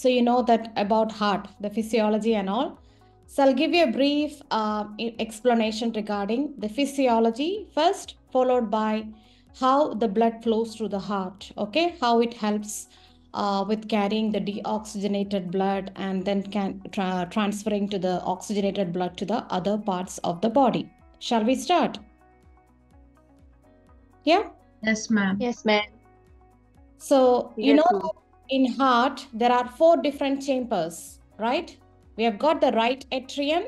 so you know that about heart, the physiology and all. So I'll give you a brief explanation regarding the physiology first, followed by how the blood flows through the heart, okay, how it helps with carrying the deoxygenated blood and then can transferring to the oxygenated blood to the other parts of the body. Shall we start? Yeah? Yes, ma'am. Yes, ma'am. So, you know, in heart, there are four different chambers, right? We have got the right atrium,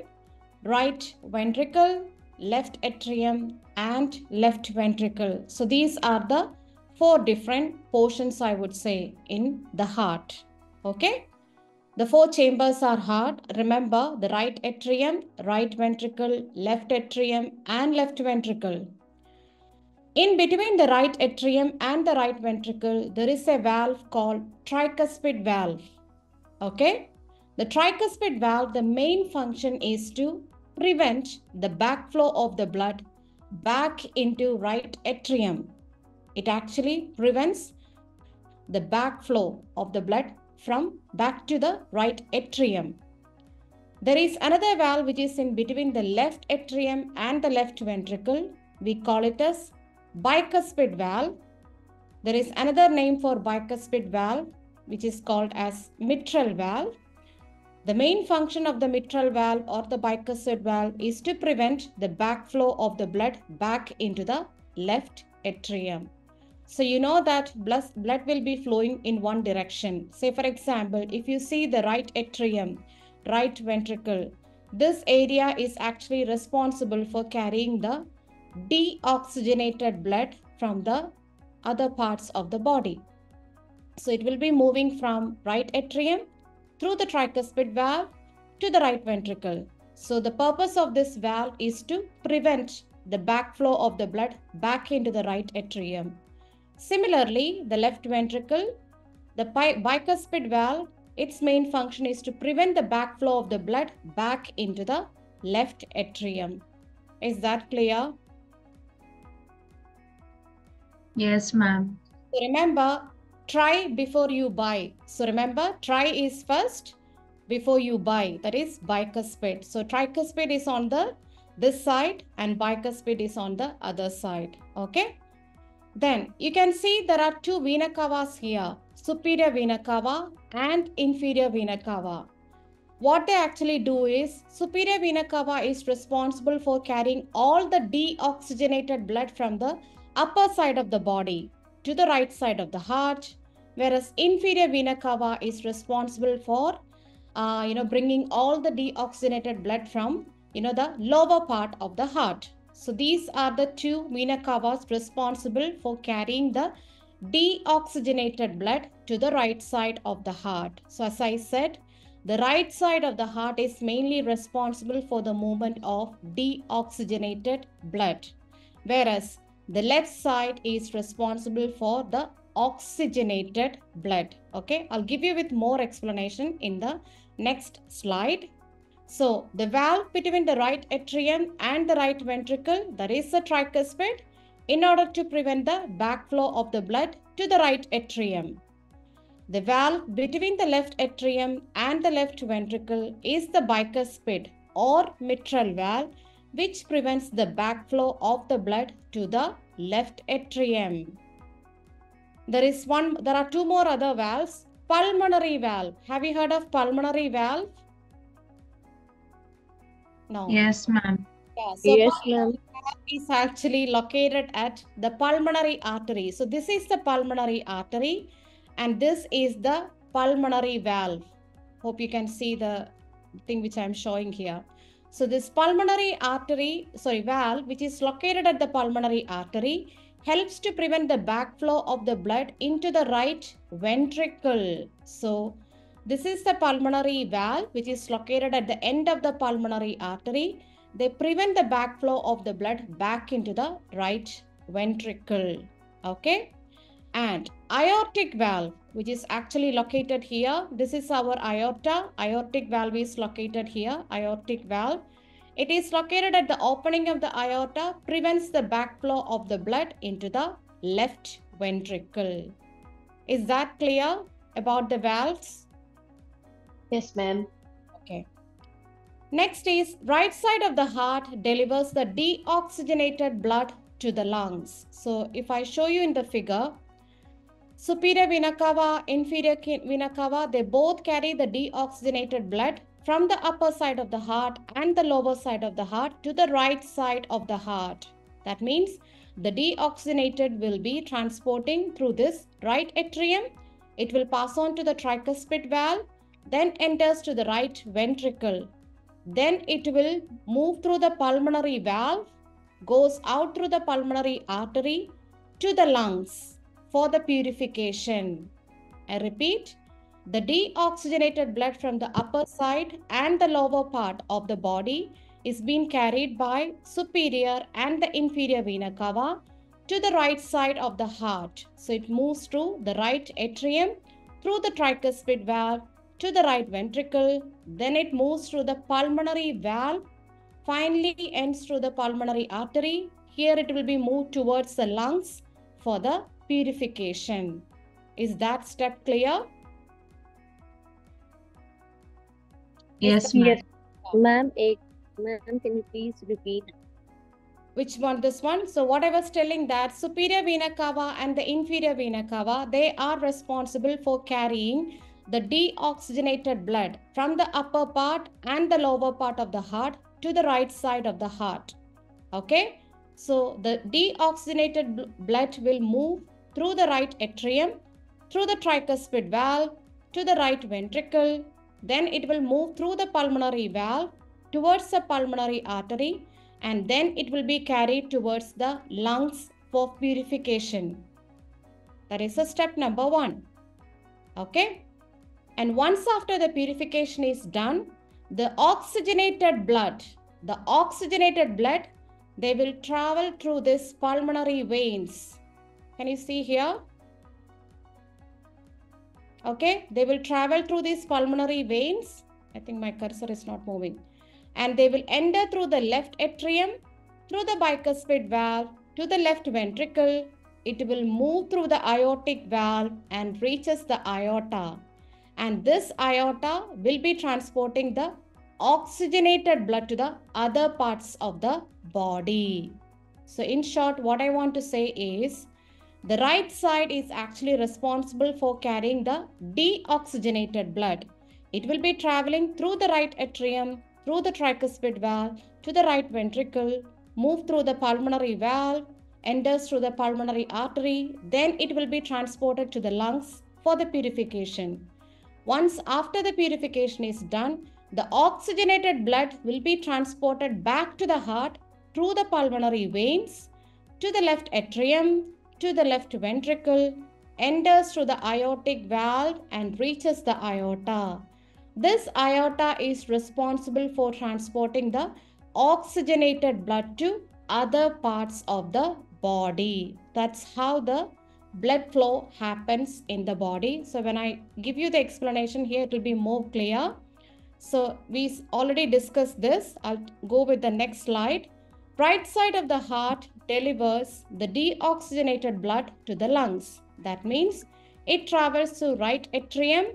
right ventricle, left atrium, and left ventricle. So these are the four different portions, I would say, in the heart. Okay? The four chambers are heart. Remember, the right atrium, right ventricle, left atrium, and left ventricle. In between the right atrium and the right ventricle, there is a valve called tricuspid valve. Okay? The tricuspid valve, the main function is to prevent the backflow of the blood back into right atrium. It actually prevents the backflow of the blood from back to the right atrium. There is another valve which is in between the left atrium and the left ventricle. We call it as bicuspid valve. There is another name for bicuspid valve which is called as mitral valve. The main function of the mitral valve or the bicuspid valve is to prevent the backflow of the blood back into the left atrium. So you know that blood will be flowing in one direction. Say for example, if you see the right atrium, right ventricle, this area is actually responsible for carrying the deoxygenated blood from the other parts of the body. So it will be moving from right atrium through the tricuspid valve to the right ventricle. So the purpose of this valve is to prevent the backflow of the blood back into the right atrium. Similarly, the left ventricle, the bicuspid valve, its main function is to prevent the backflow of the blood back into the left atrium. Is that clear? Yes, ma'am. So remember, try before you buy. So remember, try is first before you buy. That is bicuspid. So tricuspid is on this side and bicuspid is on the other side. Okay. Then you can see there are two vena cavas here, superior vena cava and inferior vena cava. What they actually do is, superior vena cava is responsible for carrying all the deoxygenated blood from the upper side of the body to the right side of the heart, whereas inferior vena cava is responsible for bringing all the deoxygenated blood from the lower part of the heart. So these are the two vena cavas responsible for carrying the deoxygenated blood to the right side of the heart. So as I said, the right side of the heart is mainly responsible for the movement of deoxygenated blood, whereas the left side is responsible for the oxygenated blood. Okay, I'll give you with more explanation in the next slide. So the valve between the right atrium and the right ventricle, that is the tricuspid, in order to prevent the backflow of the blood to the right atrium. The valve between the left atrium and the left ventricle is the bicuspid or mitral valve, which prevents the backflow of the blood to the left atrium. There are two more other valves. Pulmonary valve. Have you heard of pulmonary valve? No. Yes, ma'am. Yeah, so yes, ma'am. Is actually located at the pulmonary artery. So this is the pulmonary artery and this is the pulmonary valve. Hope you can see the thing which I am showing here. So this pulmonary valve, which is located at the pulmonary artery, helps to prevent the backflow of the blood into the right ventricle. So this is the pulmonary valve, which is located at the end of the pulmonary artery. They prevent the backflow of the blood back into the right ventricle. Okay. And aortic valve, which is actually located here. This is our aorta. Aortic valve is located here. Aortic valve. It is located at the opening of the aorta, prevents the backflow of the blood into the left ventricle. Is that clear about the valves? Yes, ma'am. Okay. Next is right side of the heart delivers the deoxygenated blood to the lungs. So if I show you in the figure, superior vena cava, inferior vena cava, they both carry the deoxygenated blood from the upper side of the heart and the lower side of the heart to the right side of the heart. That means the deoxygenated will be transporting through this right atrium. It will pass on to the tricuspid valve, then enters to the right ventricle. Then it will move through the pulmonary valve, goes out through the pulmonary artery to the lungs for the purification. I repeat, the deoxygenated blood from the upper side and the lower part of the body is being carried by superior and the inferior vena cava to the right side of the heart. So it moves to the right atrium, through the tricuspid valve, to the right ventricle, then it moves through the pulmonary valve, finally ends through the pulmonary artery. Here it will be moved towards the lungs for the purification. Is that step clear? Yes, ma'am. Ma'am, can you please repeat? Which one? This one. So what I was telling, that superior vena cava and the inferior vena cava, they are responsible for carrying the deoxygenated blood from the upper part and the lower part of the heart to the right side of the heart. Okay. So the deoxygenated blood will move through the right atrium, through the tricuspid valve, to the right ventricle. Then it will move through the pulmonary valve towards the pulmonary artery, and then it will be carried towards the lungs for purification. That is the step number 1. Okay. And once after the purification is done, the oxygenated blood, they will travel through this pulmonary veins. Can you see here? Okay, they will travel through these pulmonary veins. I think my cursor is not moving. And they will enter through the left atrium, through the bicuspid valve, to the left ventricle. It will move through the aortic valve and reaches the aorta. And this aorta will be transporting the oxygenated blood to the other parts of the body. So in short, what I want to say is, the right side is actually responsible for carrying the deoxygenated blood. It will be traveling through the right atrium, through the tricuspid valve, to the right ventricle, move through the pulmonary valve, enters through the pulmonary artery, then it will be transported to the lungs for the purification. Once after the purification is done, the oxygenated blood will be transported back to the heart through the pulmonary veins, to the left atrium, to the left ventricle, enters through the aortic valve and reaches the aorta. This aorta is responsible for transporting the oxygenated blood to other parts of the body. That's how the blood flow happens in the body. So when I give you the explanation here, it will be more clear. So we already discussed this. I'll go with the next slide. Right side of the heart delivers the deoxygenated blood to the lungs. That means it travels to right atrium,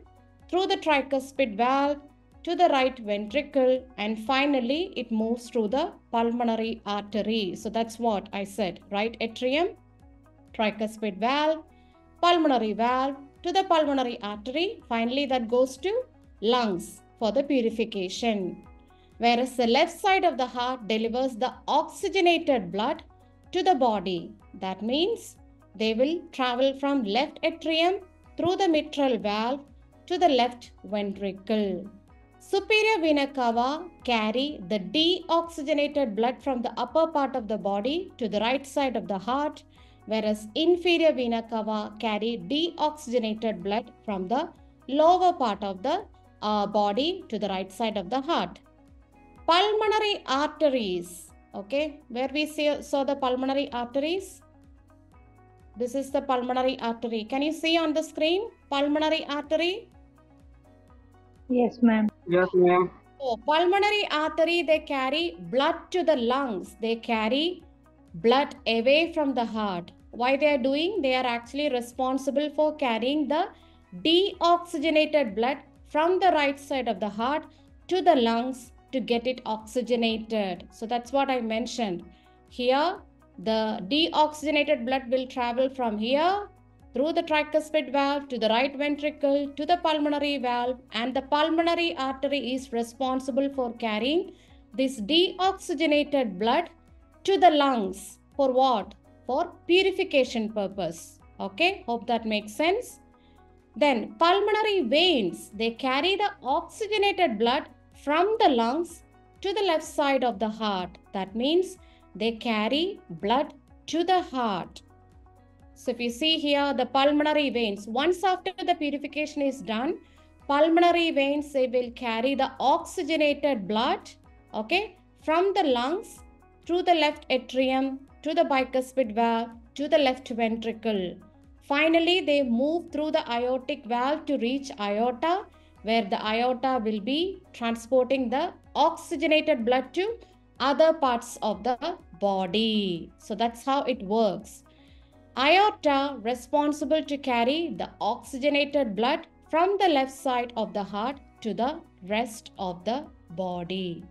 through the tricuspid valve, to the right ventricle, and finally it moves through the pulmonary artery. So that's what I said, right atrium, tricuspid valve, pulmonary valve, to the pulmonary artery, finally that goes to lungs for the purification. Whereas the left side of the heart delivers the oxygenated blood to the body. That means they will travel from left atrium through the mitral valve to the left ventricle. Superior vena cava carry the deoxygenated blood from the upper part of the body to the right side of the heart, whereas inferior vena cava carry deoxygenated blood from the lower part of the body to the right side of the heart. Pulmonary arteries, okay, where we saw the pulmonary arteries. This is the pulmonary artery. Can you see on the screen pulmonary artery? Yes, ma'am. Yes, ma'am. So pulmonary artery, they carry blood to the lungs. They carry blood away from the heart. Why they are doing? They are actually responsible for carrying the deoxygenated blood from the right side of the heart to the lungs to get it oxygenated. So that's what I mentioned. Here, the deoxygenated blood will travel from here through the tricuspid valve to the right ventricle to the pulmonary valve, and the pulmonary artery is responsible for carrying this deoxygenated blood to the lungs. For what? For purification purpose. Okay, hope that makes sense. Then pulmonary veins, they carry the oxygenated blood from the lungs to the left side of the heart. That means they carry blood to the heart. So if you see here, the pulmonary veins, once after the purification is done, pulmonary veins, they will carry the oxygenated blood, okay, from the lungs through the left atrium to the bicuspid valve to the left ventricle. Finally, they move through the aortic valve to reach aorta, where the aorta will be transporting the oxygenated blood to other parts of the body. So that's how it works. Aorta responsible to carry the oxygenated blood from the left side of the heart to the rest of the body.